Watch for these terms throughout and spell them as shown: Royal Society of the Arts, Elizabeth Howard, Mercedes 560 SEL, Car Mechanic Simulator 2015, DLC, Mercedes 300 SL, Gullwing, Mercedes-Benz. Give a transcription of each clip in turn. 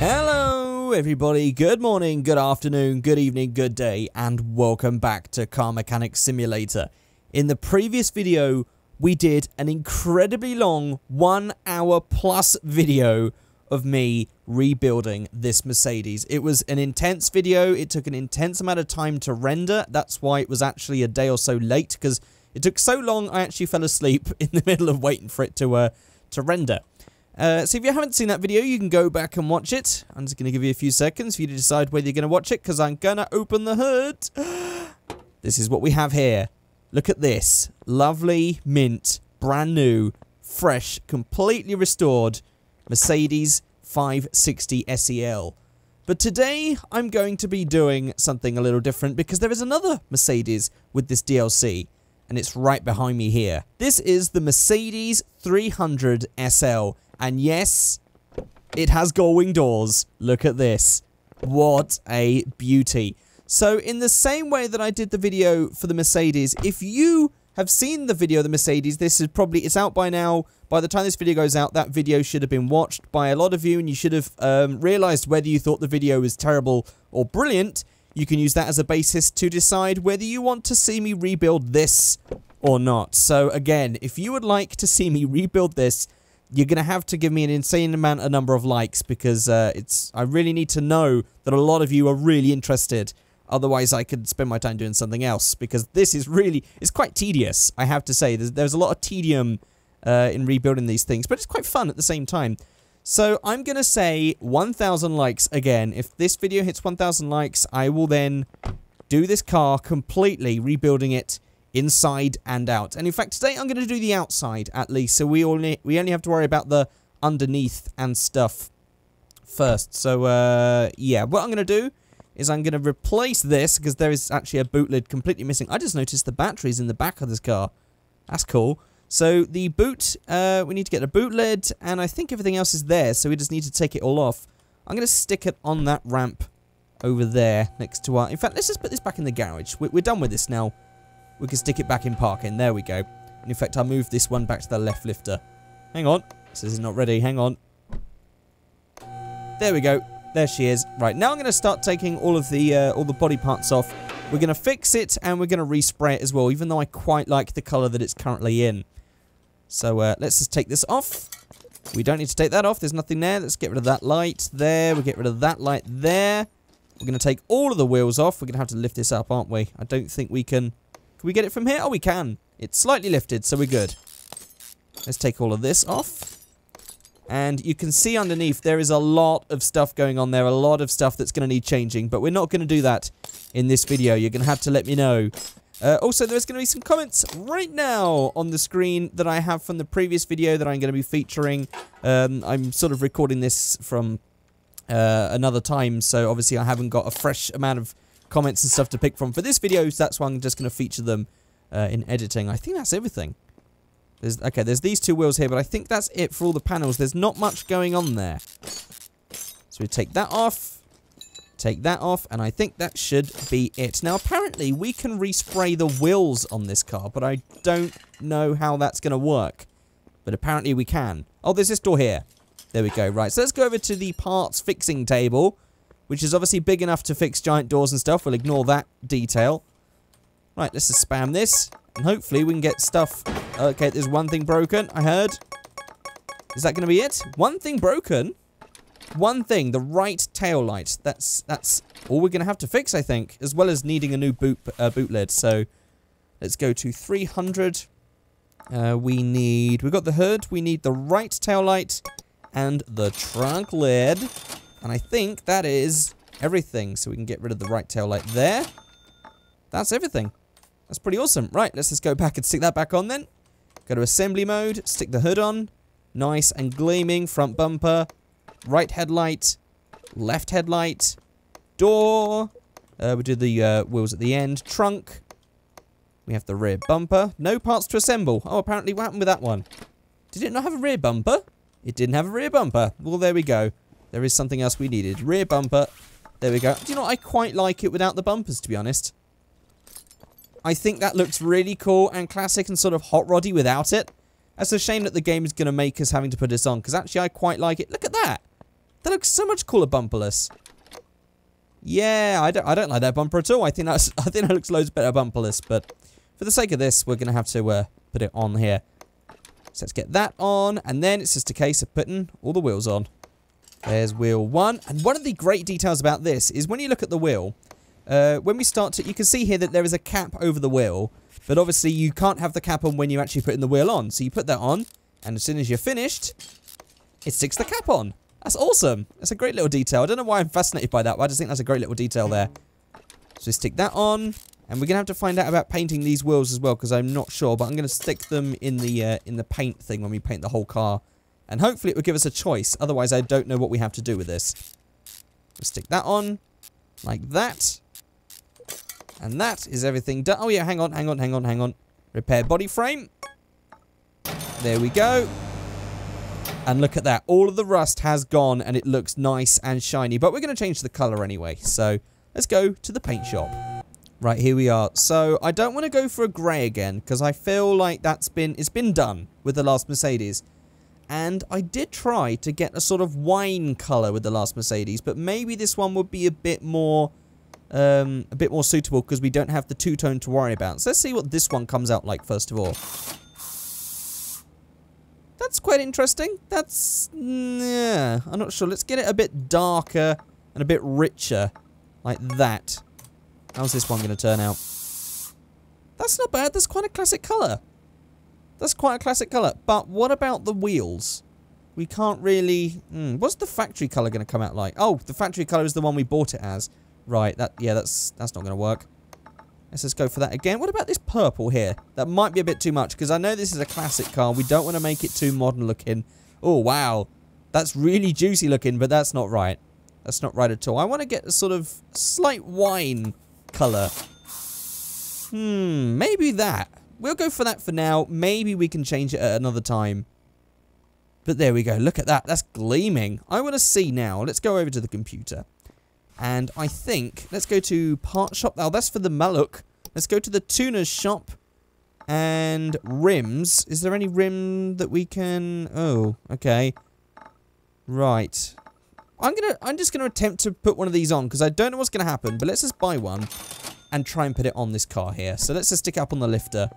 Hello everybody, good morning, good afternoon, good evening, good day, and welcome back to Car Mechanic Simulator. In the previous video, we did an incredibly long 1 hour plus video of me rebuilding this Mercedes. It was an intense video, it took an intense amount of time to render, that's why it was actually a day or so late, because it took so long I actually fell asleep in the middle of waiting for it to render. So if you haven't seen that video, you can go back and watch it. I'm just going to give you a few seconds for you to decide whether you're going to watch it, because I'm going to open the hood. This is what we have here. Look at this. Lovely, mint, brand new, fresh, completely restored Mercedes 560 SEL. But today, I'm going to be doing something a little different, because there is another Mercedes with this DLC. And it's right behind me here. This is the Mercedes 300 SL. And yes, it has Gullwing doors. Look at this. What a beauty. So in the same way that I did the video for the Mercedes, if you have seen the video of the Mercedes, this is probably, it's out by now. By the time this video goes out, that video should have been watched by a lot of you. And you should have realized whether you thought the video was terrible or brilliant. You can use that as a basis to decide whether you want to see me rebuild this or not. So again, if you would like to see me rebuild this, you're going to have to give me an insane amount of number of likes, because I really need to know that a lot of you are really interested. Otherwise, I could spend my time doing something else, because this is really, it's quite tedious, I have to say. There's a lot of tedium in rebuilding these things, but it's quite fun at the same time. So I'm going to say 1,000 likes again. If this video hits 1,000 likes, I will then do this car completely, rebuilding it inside and out. And in fact, today I'm going to do the outside, at least. So we only have to worry about the underneath and stuff first. So, yeah, what I'm going to do is I'm going to replace this, because there is actually a boot lid completely missing. I just noticed the batteries in the back of this car. That's cool. So the boot, we need to get a boot lid, and I think everything else is there, so we just need to take it all off. I'm going to stick it on that ramp over there next to our... In fact, let's just put this back in the garage. We're done with this now. We can stick it back in parking. There we go. And in fact, I'll move this one back to the left lifter. Hang on. This is not ready. Hang on. There we go. There she is. Right, now I'm going to start taking all the body parts off. We're going to fix it, and we're going to respray it as well, even though I quite like the colour that it's currently in. So let's just take this off. We don't need to take that off. There's nothing there. Let's get rid of that light there. We'll get rid of that light there. We're going to take all of the wheels off. We're going to have to lift this up, aren't we? I don't think we can... Can we get it from here? Oh, we can. It's slightly lifted, so we're good. Let's take all of this off. And you can see underneath there is a lot of stuff going on there. A lot of stuff that's going to need changing. But we're not going to do that in this video. You're going to have to let me know. Also, there's going to be some comments right now on the screen that I have from the previous video that I'm going to be featuring. I'm sort of recording this from another time, so obviously I haven't got a fresh amount of comments and stuff to pick from for this video, so that's why I'm just going to feature them in editing. I think that's everything. Okay, there's these two wheels here, but I think that's it for all the panels. There's not much going on there. So we take that off. Take that off, and I think that should be it. Now, apparently, we can respray the wheels on this car, but I don't know how that's going to work. But apparently, we can. Oh, there's this door here. There we go. Right, so let's go over to the parts fixing table, which is obviously big enough to fix giant doors and stuff. We'll ignore that detail. Right, let's just spam this, and hopefully we can get stuff... Okay, there's one thing broken, I heard. Is that going to be it? One thing broken? One thing, the right tail light. That's all we're going to have to fix, I think, as well as needing a new boot lid. So let's go to 300. We've got the hood. We need the right tail light and the trunk lid. And I think that is everything. So we can get rid of the right tail light there. That's everything. That's pretty awesome. Right, let's just go back and stick that back on then. Go to assembly mode. Stick the hood on. Nice and gleaming front bumper. Right headlight, left headlight, door, we do the wheels at the end, trunk, we have the rear bumper, no parts to assemble. Oh, apparently what happened with that one? Did it not have a rear bumper? It didn't have a rear bumper. Well, there we go. There is something else we needed. Rear bumper, there we go. Do you know what? I quite like it without the bumpers, to be honest. I think that looks really cool and classic and sort of hot roddy without it. That's a shame that the game is going to make us having to put this on, because actually I quite like it. Look at that. That looks so much cooler bumperless. Yeah, I don't like that bumper at all. I think that looks loads better bumperless, but for the sake of this, we're going to have to put it on here. So let's get that on, and then it's just a case of putting all the wheels on. There's wheel one, and one of the great details about this is when you look at the wheel, when we start to, you can see here that there is a cap over the wheel, but obviously you can't have the cap on when you're actually putting the wheel on. So you put that on, and as soon as you're finished, it sticks the cap on. That's awesome. That's a great little detail. I don't know why I'm fascinated by that, but I just think that's a great little detail there. So we stick that on, and we're gonna have to find out about painting these wheels as well, because I'm not sure, but I'm gonna stick them in the paint thing when we paint the whole car, and hopefully it will give us a choice. Otherwise, I don't know what we have to do with this. We'll stick that on like that, and that is everything done. Oh yeah, hang on. Repair body frame. There we go. And look at that, all of the rust has gone and it looks nice and shiny, but we're going to change the colour anyway, so let's go to the paint shop. Right, here we are. So I don't want to go for a grey again, because I feel like that's been, it's been done with the last Mercedes, and I did try to get a sort of wine colour with the last Mercedes, but maybe this one would be a bit more suitable, because we don't have the two-tone to worry about. So let's see what this one comes out like first of all. That's quite interesting. That's... yeah, I'm not sure. Let's get it a bit darker and a bit richer. Like that. How's this one going to turn out? That's not bad. That's quite a classic colour. That's quite a classic colour. But what about the wheels? We can't really... what's the factory colour going to come out like? Oh, the factory colour is the one we bought it as. Right, that, yeah, that's not going to work. Let's just go for that again. What about this purple here? That might be a bit too much, because I know this is a classic car. We don't want to make it too modern looking. Oh, wow. That's really juicy looking, but that's not right. That's not right at all. I want to get a sort of slight wine colour. Hmm, maybe that. We'll go for that for now. Maybe we can change it at another time. But there we go. Look at that. That's gleaming. I want to see now. Let's go over to the computer. And I think, let's go to part shop. Oh, that's for the Maluk. Let's go to the tuner's shop. And rims. Is there any rim that we can... oh, okay. Right. I'm just going to attempt to put one of these on, because I don't know what's going to happen. But let's just buy one and try and put it on this car here. So let's just stick it up on the lifter.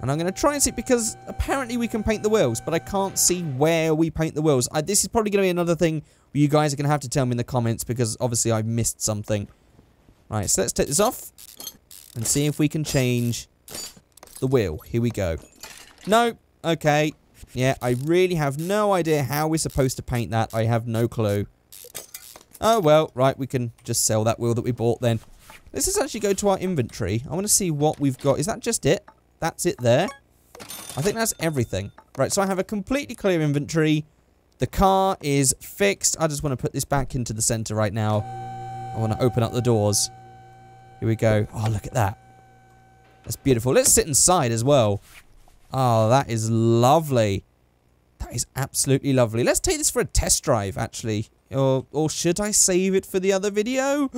And I'm going to try and see, because apparently we can paint the wheels, but I can't see where we paint the wheels. This is probably going to be another thing where you guys are going to have to tell me in the comments, because obviously I've missed something. Right, so let's take this off and see if we can change the wheel. Here we go. No, okay. Yeah, I really have no idea how we're supposed to paint that. I have no clue. Oh, well, right, we can just sell that wheel that we bought then. Let's just actually go to our inventory. I want to see what we've got. Is that just it? That's it there. I think that's everything. Right, so I have a completely clear inventory. The car is fixed. I just want to put this back into the center right now. I want to open up the doors. Here we go. Oh, look at that. That's beautiful. Let's sit inside as well. Oh, that is lovely. That is absolutely lovely. Let's take this for a test drive, actually. Or should I save it for the other video?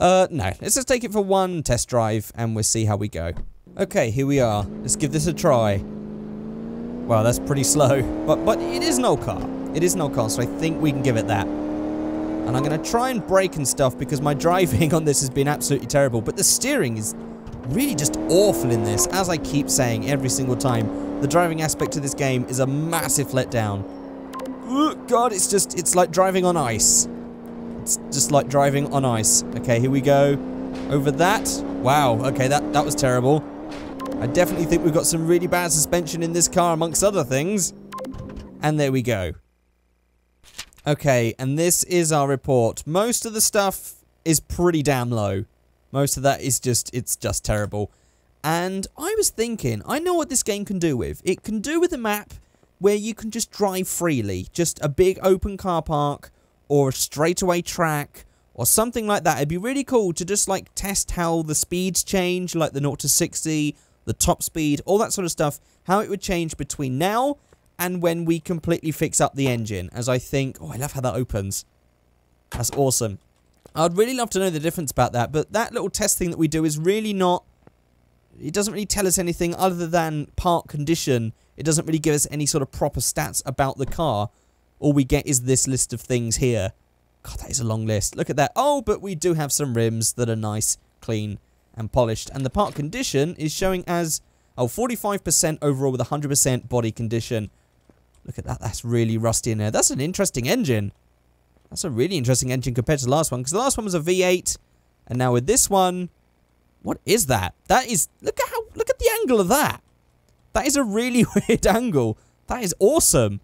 No. Let's just take it for one test drive, and we'll see how we go. Okay, here we are. Let's give this a try. Wow, that's pretty slow. But it is an old car. It is an old car, so I think we can give it that. And I'm going to try and brake and stuff, because my driving on this has been absolutely terrible. But the steering is really just awful in this, as I keep saying every single time. The driving aspect of this game is a massive letdown. God, it's like driving on ice. It's just like driving on ice. Okay, here we go. Over that. Wow, okay, that was terrible. I definitely think we've got some really bad suspension in this car, amongst other things. And there we go. Okay, and this is our report. Most of the stuff is pretty damn low. Most of that is just terrible. And I was thinking, I know what this game can do with. It can do with a map where you can just drive freely. Just a big open car park or a straightaway track or something like that. It'd be really cool to just like test how the speeds change, like the 0 to 60... the top speed, all that sort of stuff, how it would change between now and when we completely fix up the engine, as I think... oh, I love how that opens. That's awesome. I'd really love to know the difference about that, but that little test thing that we do is really not... it doesn't really tell us anything other than part condition. It doesn't really give us any sort of proper stats about the car. all we get is this list of things here. God, that is a long list. Look at that. Oh, but we do have some rims that are nice, clean, and polished. And the part condition is showing as, oh, 45% overall with 100% body condition. Look at that. That's really rusty in there. That's an interesting engine. That's a really interesting engine compared to the last one, because the last one was a V8, and now with this one, what is that? That is, look at the angle of that. That is a really weird angle. That is awesome.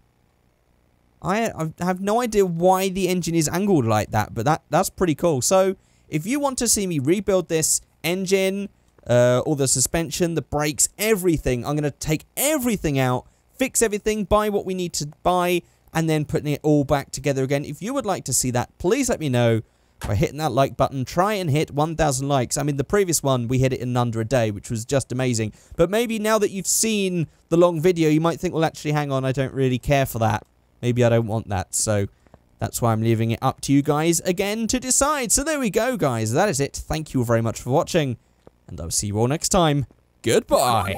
I have no idea why the engine is angled like that, but that's pretty cool. So if you want to see me rebuild this engine, all the suspension, the brakes, everything, I'm going to take everything out, fix everything, buy what we need to buy, and then putting it all back together again. If you would like to see that, please let me know by hitting that like button. Try and hit 1,000 likes. I mean, the previous one, we hit it in under a day, which was just amazing. But maybe now that you've seen the long video, you might think, well, actually, hang on, I don't really care for that. Maybe I don't want that. So that's why I'm leaving it up to you guys again to decide. So there we go, guys. That is it. Thank you very much for watching, and I'll see you all next time. Goodbye.